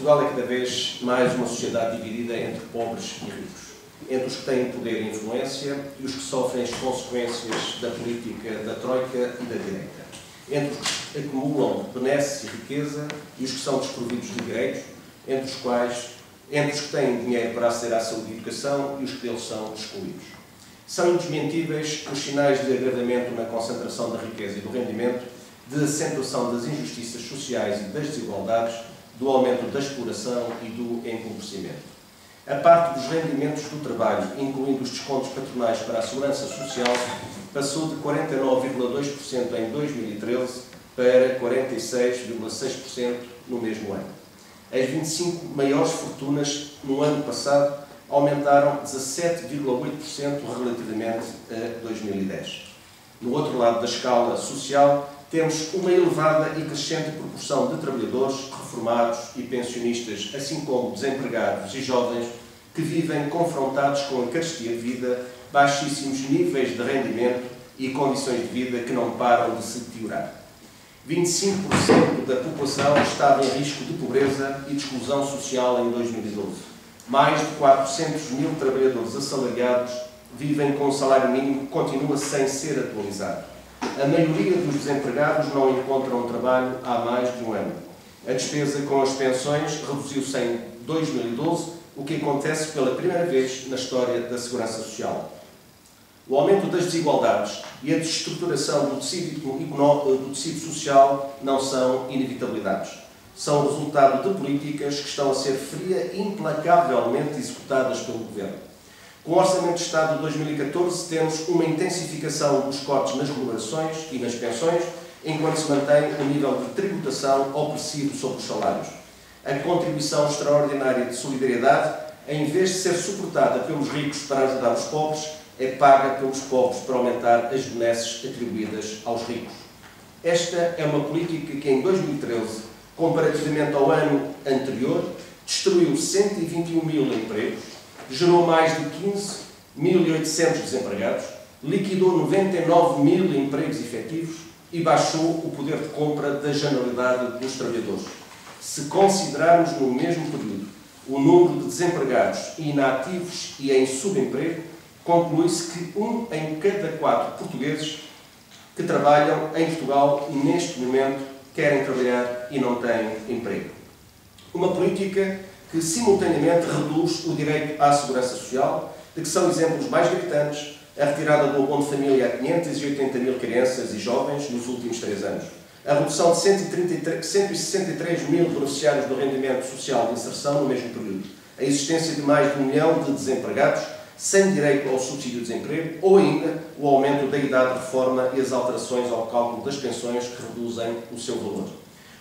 Portugal é cada vez mais uma sociedade dividida entre pobres e ricos, entre os que têm poder e influência e os que sofrem as consequências da política da Troika e da direita, entre os que acumulam benesse e riqueza e os que são desprovidos de direitos, entre os que têm dinheiro para aceder à saúde e educação e os que deles são excluídos. São indesmentíveis os sinais de agravamento na concentração da riqueza e do rendimento, de acentuação das injustiças sociais e das desigualdades, do aumento da exploração e do empobrecimento. A parte dos rendimentos do trabalho, incluindo os descontos patronais para a Segurança Social, passou de 49,2% em 2013 para 46,6% no mesmo ano. As 25 maiores fortunas no ano passado aumentaram 17,8% relativamente a 2010. No outro lado da escala social, temos uma elevada e crescente proporção de trabalhadores, reformados e pensionistas, assim como desempregados e jovens, que vivem confrontados com a carestia de vida, baixíssimos níveis de rendimento e condições de vida que não param de se deteriorar. 25% da população estava em risco de pobreza e de exclusão social em 2012. Mais de 400 mil trabalhadores assalariados vivem com um salário mínimo que continua sem ser atualizado. A maioria dos desempregados não encontram trabalho há mais de um ano. A despesa com as pensões reduziu-se em 2012, o que acontece pela primeira vez na história da Segurança Social. O aumento das desigualdades e a desestruturação do tecido social não são inevitabilidades. São resultado de políticas que estão a ser fria e implacavelmente executadas pelo Governo. Com o Orçamento de Estado de 2014 temos uma intensificação dos cortes nas remunerações e nas pensões, enquanto se mantém o nível de tributação opressivo sobre os salários. A contribuição extraordinária de solidariedade, em vez de ser suportada pelos ricos para ajudar os pobres, é paga pelos pobres para aumentar as benesses atribuídas aos ricos. Esta é uma política que em 2013, comparativamente ao ano anterior, destruiu 121 mil empregos, gerou mais de 15.800 desempregados, liquidou 99 mil empregos efetivos e baixou o poder de compra da generalidade dos trabalhadores. Se considerarmos no mesmo período o número de desempregados inativos e em subemprego, conclui-se que 1 em cada 4 portugueses que trabalham em Portugal neste momento querem trabalhar e não têm emprego. Uma política que simultaneamente reduz o direito à segurança social, de que são exemplos mais gritantes a retirada do abono de família a 580 mil crianças e jovens nos últimos 3 anos, a redução de 163 mil beneficiários do rendimento social de inserção no mesmo período, a existência de mais de 1 milhão de desempregados sem direito ao subsídio de desemprego ou ainda o aumento da idade de reforma e as alterações ao cálculo das pensões que reduzem o seu valor.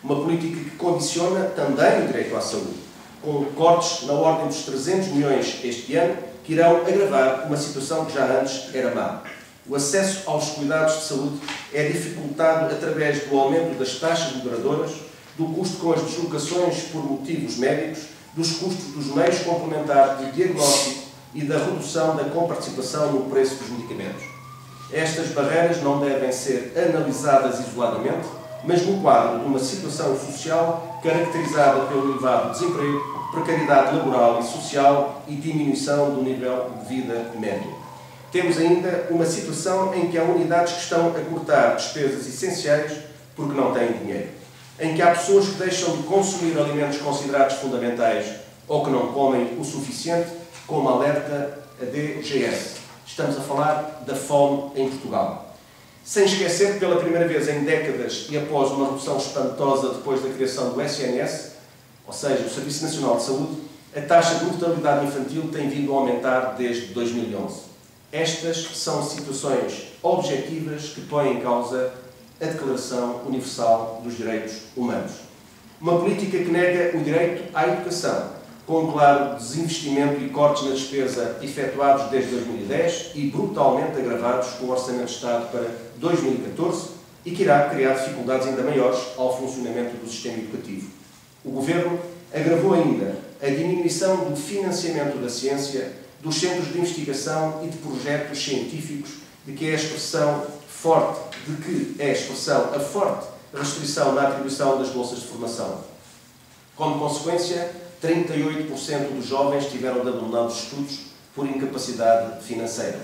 Uma política que condiciona também o direito à saúde, com cortes na ordem dos 300 milhões este ano, que irão agravar uma situação que já antes era má. O acesso aos cuidados de saúde é dificultado através do aumento das taxas moderadoras, do custo com as deslocações por motivos médicos, dos custos dos meios complementares de diagnóstico e da redução da comparticipação no preço dos medicamentos. Estas barreiras não devem ser analisadas isoladamente, mas no quadro de uma situação social caracterizada pelo elevado desemprego, precariedade laboral e social e diminuição do nível de vida médio. Temos ainda uma situação em que há unidades que estão a cortar despesas essenciais porque não têm dinheiro, em que há pessoas que deixam de consumir alimentos considerados fundamentais ou que não comem o suficiente, como alerta a DGS. Estamos a falar da fome em Portugal. Sem esquecer que, pela primeira vez em décadas e após uma redução espantosa depois da criação do SNS, ou seja, o Serviço Nacional de Saúde, a taxa de mortalidade infantil tem vindo a aumentar desde 2011. Estas são situações objetivas que põem em causa a Declaração Universal dos Direitos Humanos. Uma política que nega o direito à educação, com um claro desinvestimento e cortes na despesa efetuados desde 2010 e brutalmente agravados com o Orçamento de Estado para 2014 e que irá criar dificuldades ainda maiores ao funcionamento do sistema educativo. O Governo agravou ainda a diminuição do financiamento da ciência, dos centros de investigação e de projetos científicos, de que é a expressão a forte restrição na atribuição das bolsas de formação. Como consequência, 38% dos jovens tiveram de abandonar os estudos por incapacidade financeira.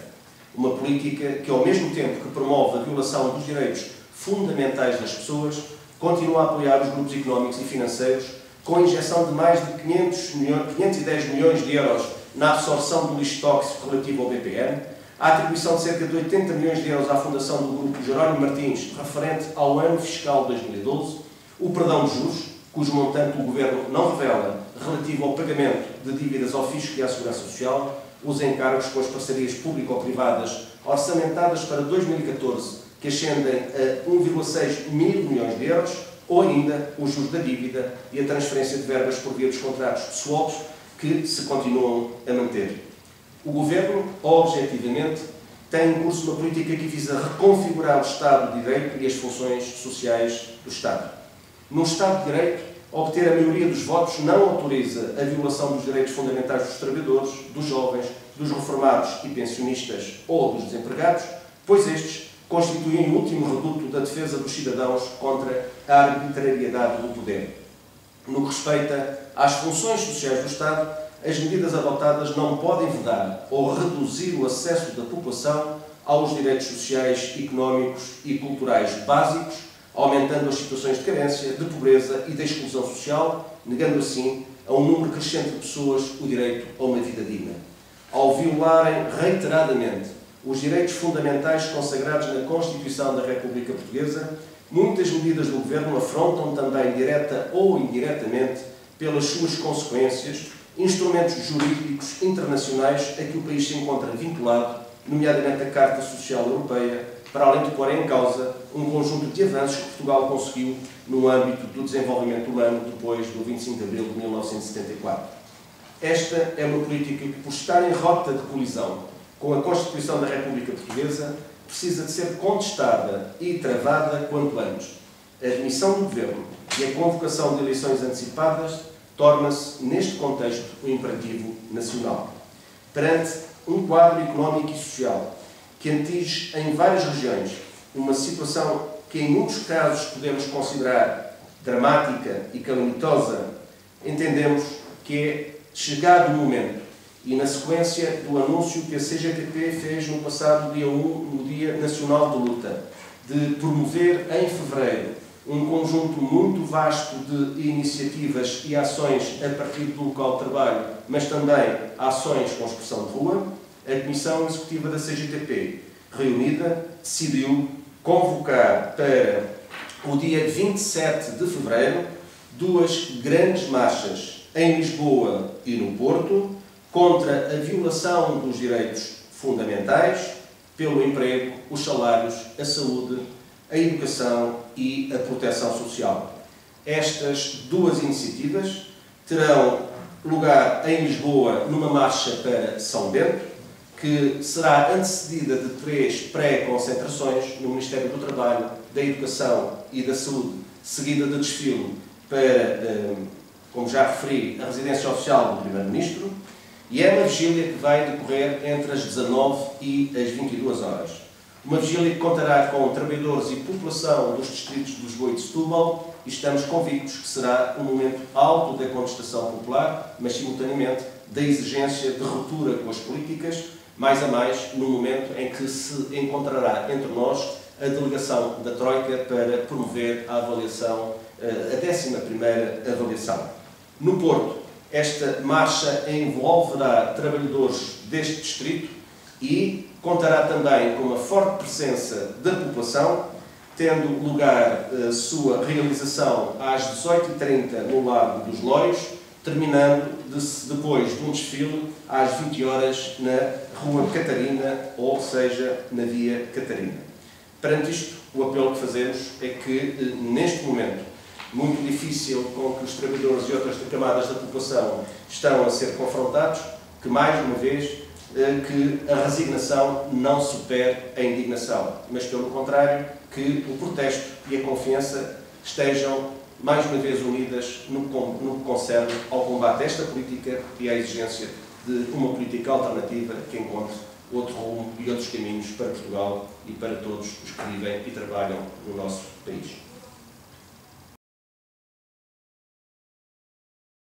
Uma política que, ao mesmo tempo que promove a violação dos direitos fundamentais das pessoas, continua a apoiar os grupos económicos e financeiros, com a injeção de mais de 510 milhões de euros na absorção do lixo tóxico relativo ao BPN, a atribuição de cerca de 80 milhões de euros à fundação do grupo Jerónimo Martins, referente ao ano fiscal de 2012, o perdão de juros, cujo montante o Governo não revela, relativo ao pagamento de dívidas ao Fisco e à Segurança Social, os encargos com as parcerias público-privadas orçamentadas para 2014, que ascendem a 1,6 mil milhões de euros, ou ainda os juros da dívida e a transferência de verbas por via dos contratos swaps, que se continuam a manter. O Governo, objetivamente, tem em curso uma política que visa reconfigurar o Estado de Direito e as funções sociais do Estado. Num Estado de Direito, obter a maioria dos votos não autoriza a violação dos direitos fundamentais dos trabalhadores, dos jovens, dos reformados e pensionistas ou dos desempregados, pois estes constituem o último reduto da defesa dos cidadãos contra a arbitrariedade do poder. No que respeita às funções sociais do Estado, as medidas adotadas não podem vedar ou reduzir o acesso da população aos direitos sociais, económicos e culturais básicos, aumentando as situações de carência, de pobreza e de exclusão social, negando assim a um número crescente de pessoas o direito a uma vida digna. Ao violarem reiteradamente os direitos fundamentais consagrados na Constituição da República Portuguesa, muitas medidas do Governo afrontam também, direta ou indiretamente, pelas suas consequências, instrumentos jurídicos internacionais a que o país se encontra vinculado, nomeadamente a Carta Social Europeia, para além de pôr em causa um conjunto de avanços que Portugal conseguiu no âmbito do desenvolvimento humano depois do 25 de abril de 1974. Esta é uma política que, por estar em rota de colisão com a Constituição da República Portuguesa, precisa de ser contestada e travada quanto antes. A admissão do Governo e a convocação de eleições antecipadas torna-se, neste contexto, um imperativo nacional. Perante um quadro económico e social que atinge em várias regiões uma situação que, em muitos casos, podemos considerar dramática e calamitosa, entendemos que é chegado o momento, e na sequência do anúncio que a CGTP fez no passado dia 1, no Dia Nacional de Luta, de promover em fevereiro um conjunto muito vasto de iniciativas e ações a partir do local de trabalho, mas também ações com expressão de rua, a Comissão Executiva da CGTP, reunida, decidiu convocar para o dia 27 de fevereiro duas grandes marchas em Lisboa e no Porto contra a violação dos direitos fundamentais pelo emprego, os salários, a saúde, a educação e a proteção social. Estas duas iniciativas terão lugar em Lisboa numa marcha para São Bento, que será antecedida de três pré-concentrações no Ministério do Trabalho, da Educação e da Saúde, seguida de desfile para, como já referi, a residência oficial do Primeiro-Ministro, e é uma vigília que vai decorrer entre as 19 e as 22 horas. Uma vigília que contará com trabalhadores e população dos distritos de Lisboa e de Setúbal, e estamos convictos que será um momento alto da contestação popular, mas simultaneamente da exigência de ruptura com as políticas, mais a mais no momento em que se encontrará entre nós a delegação da Troika para promover a avaliação, a 11ª avaliação. No Porto, esta marcha envolverá trabalhadores deste distrito e contará também com uma forte presença da população, tendo lugar a sua realização às 18h30 no Lago dos Loios, terminando depois de um desfile às 20 horas na Rua Catarina, ou seja, na Via Catarina. Perante isto, o apelo que fazemos é que, neste momento muito difícil com que os trabalhadores e outras camadas da população estão a ser confrontados, que, mais uma vez, que a resignação não supere a indignação, mas, pelo contrário, que o protesto e a confiança estejam, mais uma vez, unidas no que concerne ao combate a esta política e à exigência de uma política alternativa que encontre outro rumo e outros caminhos para Portugal e para todos os que vivem e trabalham no nosso país.